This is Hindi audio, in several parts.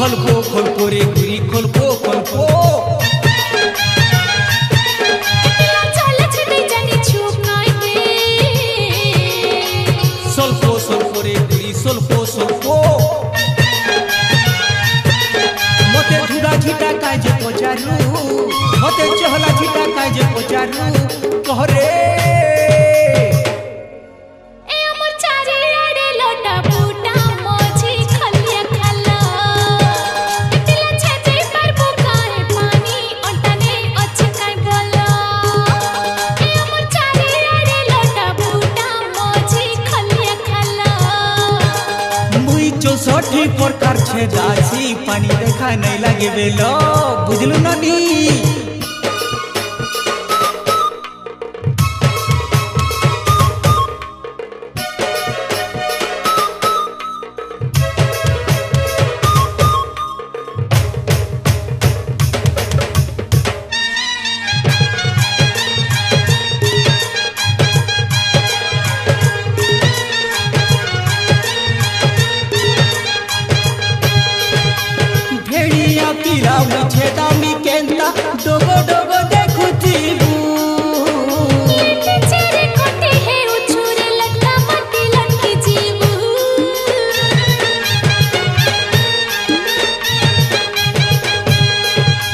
खलको रे गुरी खलको सोलको रे गुरी सोलको मते झूला झीटा काजे पचारू मते चहला झीटा काजे पचारू कहरे सठी प्रकार छे जासी पानी देखा नहीं लगे बेलो बुझलू ना नी डोगो डोगो देखु चेहरे कोटे है उछूरे लगला मटी लटकी जीवू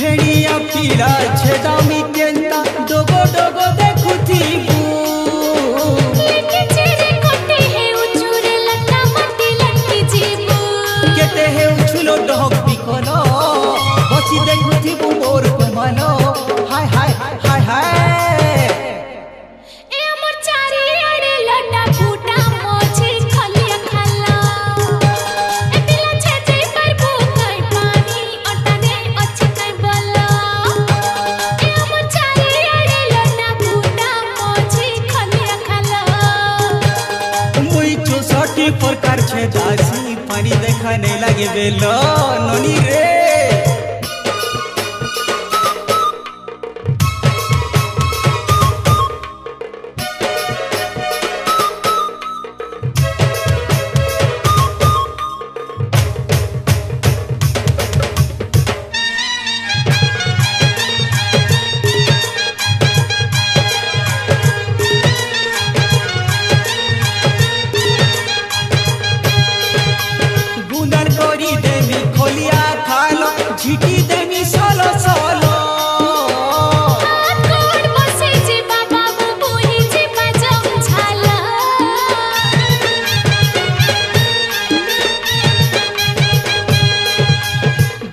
भेड़िया पीला छेदामी केंता डोगो डोगो देखु थीबू चेहरे कोटे है उछूरे लगला मटी लटकी जीवू केते है उछुलो डोग बिकोलो बची देखु हाय हाय हाय हाय ए अमर चारी अड़े लड्डा फूटा मोछी खलिया खाला ए दिला छेजे पर भूखाई पानी अटने अच्छे काय बोला ए अमर चारी अड़े लड्डा फूटा मोछी खलिया खाला मुई छो सठी प्रकार छे जासी पानी देखा नहीं लागे बेलो नोनी रे झीटी देमी सोलो सोलो कोड बसे जे बाबा बुबुही जे बजम झाला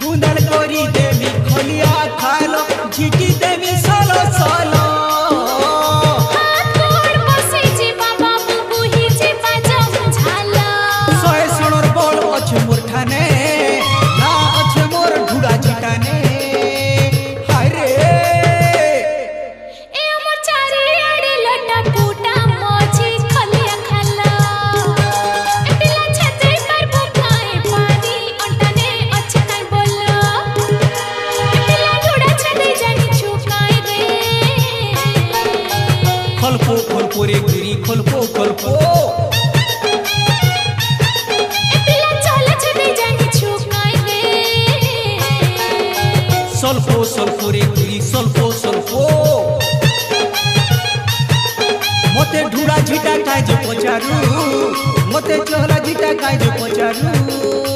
गुंदल कोरी देमी खोलिया खालो झीटी देमी सोलो सोलो कोड बसे जे बाबा बुबुही जे बजम झाला सोए सोनर बोल अछ मुरठाने रे गिरी खलको सल्फो रे गिरी सल्फो मते ढूड़ा झीटा काजे पचारू मते चहला झीटा काजे पचारू।